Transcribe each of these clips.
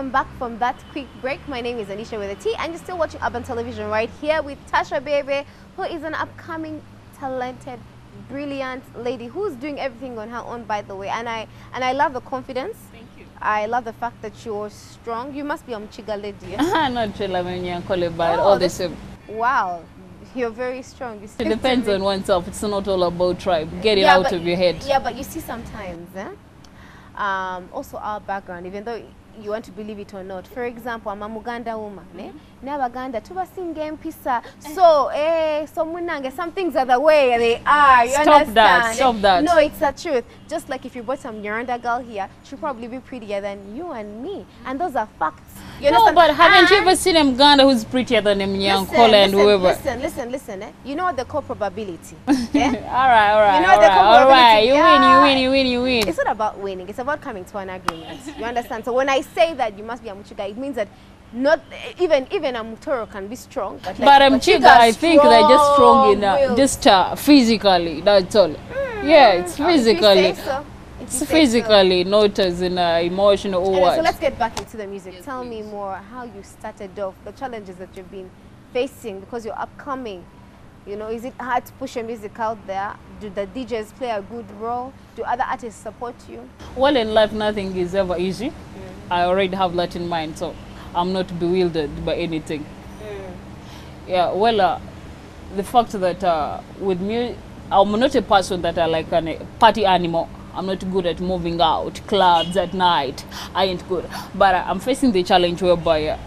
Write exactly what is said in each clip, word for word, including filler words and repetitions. welcome back from that quick break. My name is Anisha with a T, and you're still watching Urban Television right here with Tasha Bieibe, who is an upcoming, talented, brilliant lady who's doing everything on her own, by the way. And I and I love the confidence. Thank you. I love the fact that you're strong. You must be a Mchiga lady. I'm not Chila Menyankoleba, all the same. Wow. You're very strong. You it depends on oneself. It's not all about tribe. Get it yeah, out but, of your head. Yeah, but you see sometimes, eh? um, also our background, even though you want to believe it or not. For example, I'm a Muganda woman. Nabaganda, tuba singem pisa. So, eh, so munange, some things are the way they are. You Stop understand? that. Stop that. No, it's the truth. Just like if you brought some Nyaranda girl here, she'll probably be prettier than you and me. And those are facts. You no, but haven't you ever seen a Muganda who's prettier than a Mnyankola and whoever? Listen, listen, listen. Eh? You know what they call probability. Eh? all right, all right. You know what they call all right, probability. You yeah. win, you win, you win, you win. It's not about winning. It's about coming to an agreement. You understand? So when I say that you must be a Mchiga, it means that not even even a Mutoro can be strong. But, like, but a Mchiga, I think they're just strong enough, just uh, physically. That's all. Mm, yeah, it's physically. Oh, It's physically, so. not as in uh, emotional or what. So let's get back into the music. Yes, Tell please. me more how you started off, the challenges that you've been facing because you're upcoming. You know, is it hard to push your music out there? Do the D Js play a good role? Do other artists support you? Well, in life, nothing is ever easy. Mm. I already have that in mind, so I'm not bewildered by anything. Mm. Yeah, well, uh, the fact that uh, with me, I'm not a person that I like a party animal. I'm not good at moving out, clubs at night. I ain't good. But uh, I'm facing the challenge whereby uh,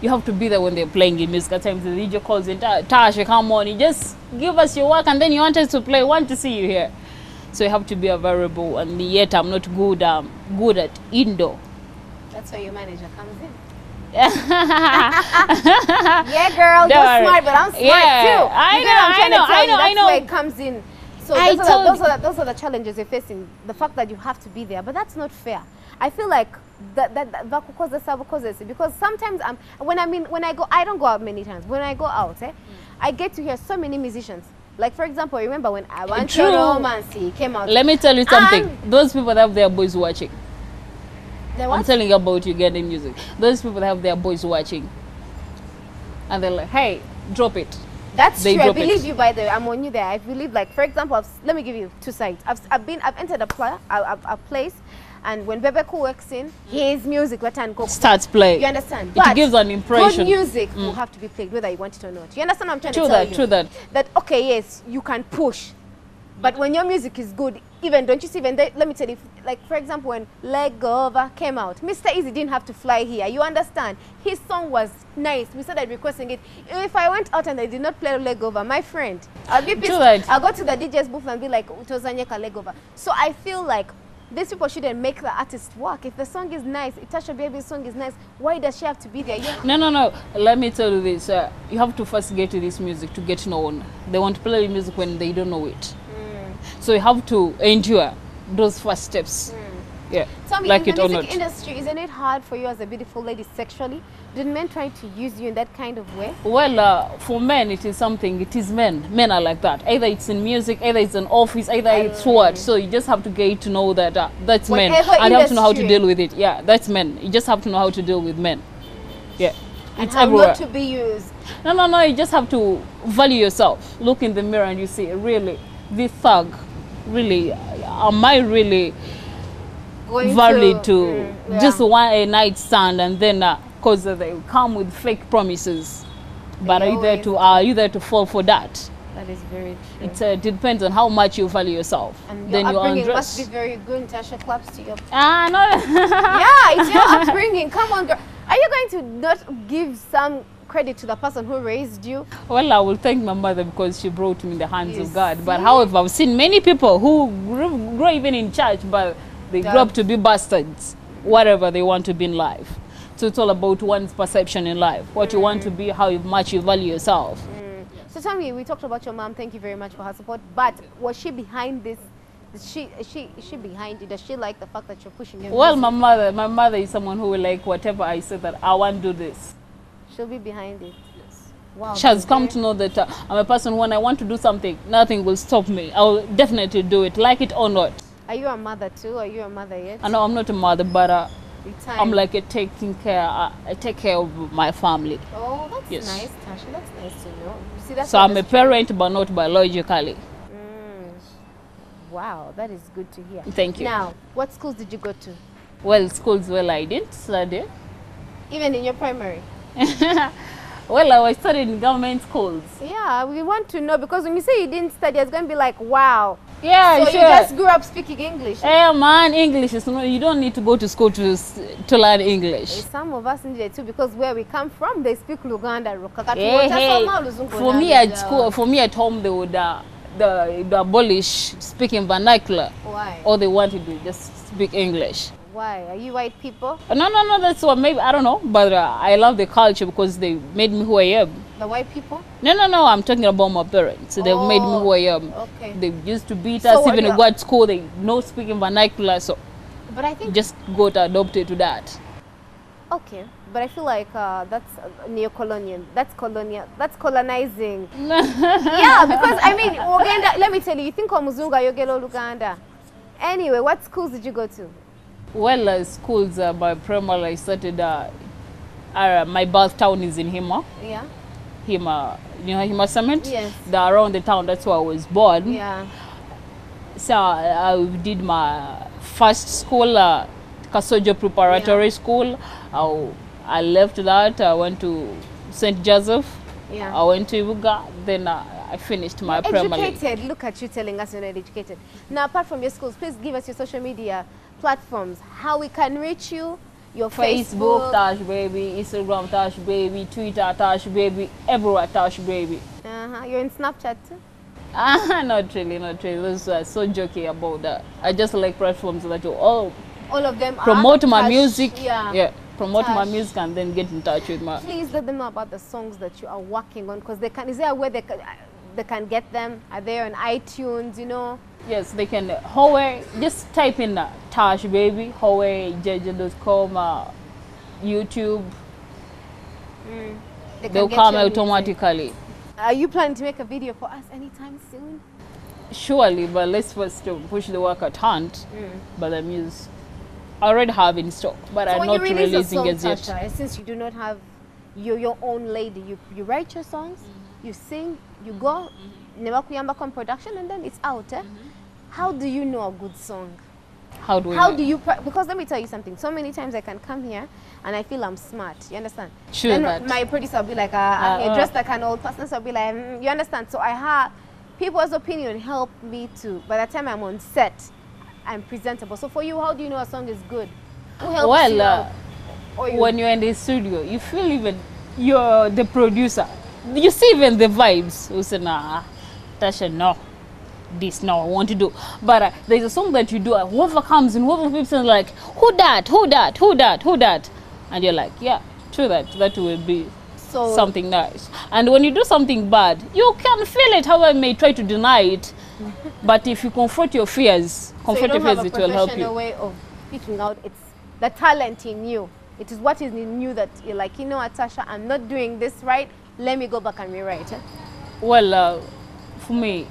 you have to be there when they're playing in music. At times the D J calls in, Tasha, come on, you just give us your work and then you want us to play, want to see you here. So you have to be available, and yet I'm not good um, good at indoor. That's where your manager comes in. yeah, girl, you're no, smart, but I'm smart yeah, too. I you know, I know, I know, I know. That's where it comes in. So those are, the, those, are the, those are the challenges you're facing, the fact that you have to be there. But that's not fair. I feel like that that, that, that causes causes because sometimes I'm, when I mean when I go I don't go out many times. When I go out, eh, mm. I get to hear so many musicians. Like, for example, I remember when I went to Romance, he came out. Let me tell you something. And those people that have their boys watching. I'm telling you about Ugandan music. Those people that have their boys watching. And they're like, hey, drop it. That's they true. I believe it. you, by the way. I'm on you there. I believe, like, for example, I've, let me give you two sides. I've, I've been, I've entered a, pl a, a place, and when Bebe Cool works in, his music starts playing. You understand? It but gives an impression. Good music mm. will have to be played, whether you want it or not. You understand what I'm trying true to tell that, you? True that, true that. That, okay, yes, you can push, but when your music is good, even, don't you see, even, they, let me tell you, like, for example, when Legover came out, Mister Easy didn't have to fly here. You understand? His song was nice. We started requesting it. If I went out and I did not play Legover, my friend, I'll be pissed. Right. I'll go to the D J's booth and be like, Utozanyeka Legover. So I feel like these people shouldn't make the artist work. If the song is nice, if Tasha Bieibe's song is nice, why does she have to be there? You no, no, no. Let me tell you this. Uh, you have to first get to this music to get known. They want to play music when they don't know it. So you have to endure those first steps. Mm. Yeah. Tell me, like in the music not. industry, isn't it hard for you as a beautiful lady sexually? Did men try to use you in that kind of way? Well, uh, for men, it is something. It is men. Men are like that. Either it's in music, either it's in office, either I it's what. Mean. So you just have to get to know that uh, that's Whatever men. And you have to know how to deal with it. Yeah, that's men. You just have to know how to deal with men. Yeah. It's and everywhere. Not to be used. No, no, no. You just have to value yourself. Look in the mirror and you see, really, this thug. Really, am I really Going valid to, to mm, yeah. just one a night stand, and then because uh, they come with fake promises, but they are you there to are you there to fall for that? That is very true. It uh, depends on how much you value yourself. And your then upbringing you must be very good. Tasha claps to your ah no yeah, it's your upbringing. Come on, girl. Are you going to not give some credit to the person who raised you? Well, I will thank my mother because she brought me in the hands yes. of God. But however, I've seen many people who grew, grew even in church, but they Dad. grew up to be bastards, whatever they want to be in life. So it's all about one's perception in life, what mm. you want to be, how much you value yourself. Mm. So tell me, we talked about your mom. Thank you very much for her support. But was she behind this? Is she, is she, is she behind you? Does she like the fact that you're pushing your Well, music? my mother, my mother is someone who will like whatever I say that I want to do this. She'll be behind it. Yes. Wow. She has come to know that uh, I'm a person when I want to do something, nothing will stop me. I'll definitely do it, like it or not. Are you a mother too? Are you a mother yet? Uh, no, I'm not a mother, but uh, Retire. I'm like a taking care. I, I take care of my family. Oh, that's yes. nice, Tasha. That's nice to know. See, that's so I'm a parent, true. But not biologically. Mm. Wow, that is good to hear. Thank you. Now, what schools did you go to? Well, schools well I didn't study. Even in your primary? Well, I was studying in government schools. Yeah, we want to know, because when you say you didn't study, it's going to be like, wow. Yeah, so sure. You just grew up speaking English. Yeah, man, English is no, you don't need to go to school to to learn English. Some of us need it too, because where we come from, they speak Luganda. Hey, hey. For me at school, for me at home, they would uh, the, the abolish speaking vernacular. Why? All they want to do just speak English. Why? Are you white people? No, no, no, that's what maybe, I don't know, but uh, I love the culture because they made me who I am. The white people? No, no, no, I'm talking about my parents. So they oh, made me who I am. Okay. They used to beat so us, even in what school, they know speaking vernacular, so but I think just got adopted to that. Okay, but I feel like uh, that's uh, neo-colonial, that's colonial, that's colonizing. Yeah, because I mean, Uganda, let me tell you, you think of Muzunga, you get all Uganda. Anyway, what schools did you go to? Well, uh, schools, uh, by primary, I started, uh, uh, my birth town is in Hima. Yeah. Hima, you know Hima Cement? Yes. The, around the town, that's where I was born. Yeah. So I, I did my first school, uh, Kasojo Preparatory yeah. School. I, I left that, I went to Saint Joseph. Yeah. I went to Ibuga, then uh, I finished my you're primary. Educated, look at you telling us you're not educated. Now, apart from your schools, please give us your social media platforms, how we can reach you, your Facebook, Facebook Tasha Bieibe, Instagram Tasha Bieibe, Twitter Tasha Bieibe, everywhere Tasha Bieibe. Uh-huh. You're in Snapchat too? Uh, not really, not really. Those are so jokey about that. I just like platforms that you all, all of them promote are my Tasha, music. Yeah. yeah. Promote Tasha. My music and then get in touch with my. Please let them know about the songs that you are working on, because they can. Is there a way they can, they can get them? Are they on iTunes? You know. Yes, they can. Huawei, just type in uh, Tasha Bieibe, Huawei J J dot com, uh, YouTube. Mm. They They'll come automatically. Are you planning to make a video for us anytime soon? Surely, but let's first push the work at hand. Mm. But the music I already have in stock, but so I'm not release releasing song, it yet. Tasha, since you do not have your, your own lady, you, you write your songs, mm-hmm. you sing, you go. Mm-hmm. Newakuyambacom production and then it's out. Eh? Mm-hmm. How do you know a good song? How do, How do you? Because let me tell you something. So many times I can come here and I feel I'm smart. You understand? Sure. Then that. My producer will be like, ah, uh, uh, uh, dressed like an old person. So I'll be like, mm, you understand? So I have people's opinion help me too. By the time I'm on set, I'm presentable. So for you, how do you know a song is good? Who helps well, you? Well, uh, you? When you're in the studio, you feel even you're the producer. You see even the vibes. You say, nah. Tasha, no, this no, I want to do. But uh, there's a song that you do, uh, whoever comes and whoever people say like, who that, who that, who that, who that? And you're like, yeah, true that, that will be so something nice. And when you do something bad, you can feel it, however I may try to deny it. But if you confront your fears, confront so you your fears, it will help you. Professional way of speaking out, it's the talent in you. It is what is in you that you're like, you know what, Tasha, I'm not doing this right, let me go back and rewrite it. Well, uh, for me,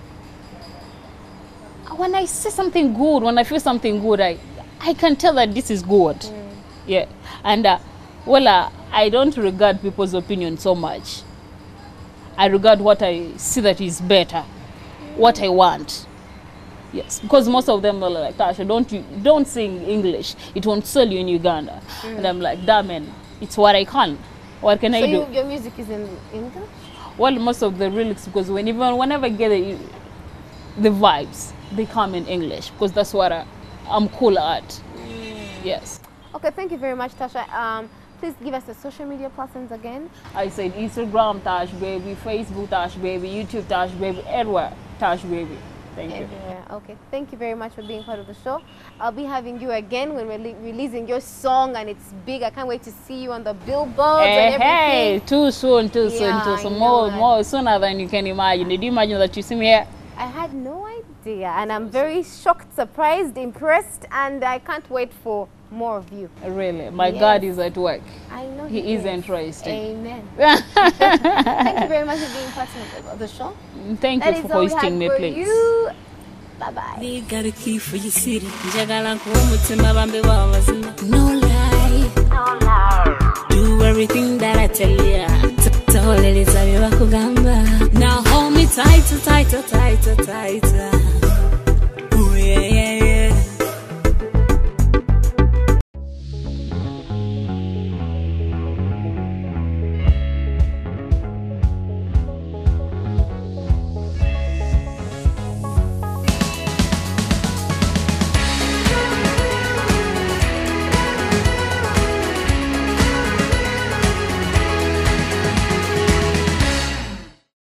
when I see something good, when I feel something good, I, I can tell that this is good. Mm. Yeah. And, uh, well, uh, I don't regard people's opinion so much. I regard what I see that is better, mm. what I want. Yes. Because most of them are like, Tasha, don't, you, don't sing English. It won't sell you in Uganda. Mm. And I'm like, damn it, it's what I can. What can so I you, do? Your music is in English? Well, most of the lyrics, because when even, whenever I get the, the vibes, they come in English, because that's what I, I'm cool at. Mm. Yes. Okay, thank you very much, Tasha. Um, please give us the social media platforms again. I said Instagram, Tasha Bieibe, Facebook, Tasha Bieibe, YouTube, Tasha Bieibe, everywhere, Tasha Bieibe. Thank you. Everywhere. Okay, thank you very much for being part of the show. I'll be having you again when we're releasing your song and it's big. I can't wait to see you on the billboards hey, and everything. Hey, too soon, too yeah, soon, too soon. More, more sooner than you can imagine. Did you imagine that you see me here? I had no idea, and I'm very shocked, surprised, impressed, and I can't wait for more of you. Really? My yes. God is at work. I know He, he is, is interesting. Amen. Thank you very much for being part of the show. Thank that you for hosting me, please. Bye-bye. No lie. Do everything that I tell ya. Now hold me tighter, tighter, tighter, tighter.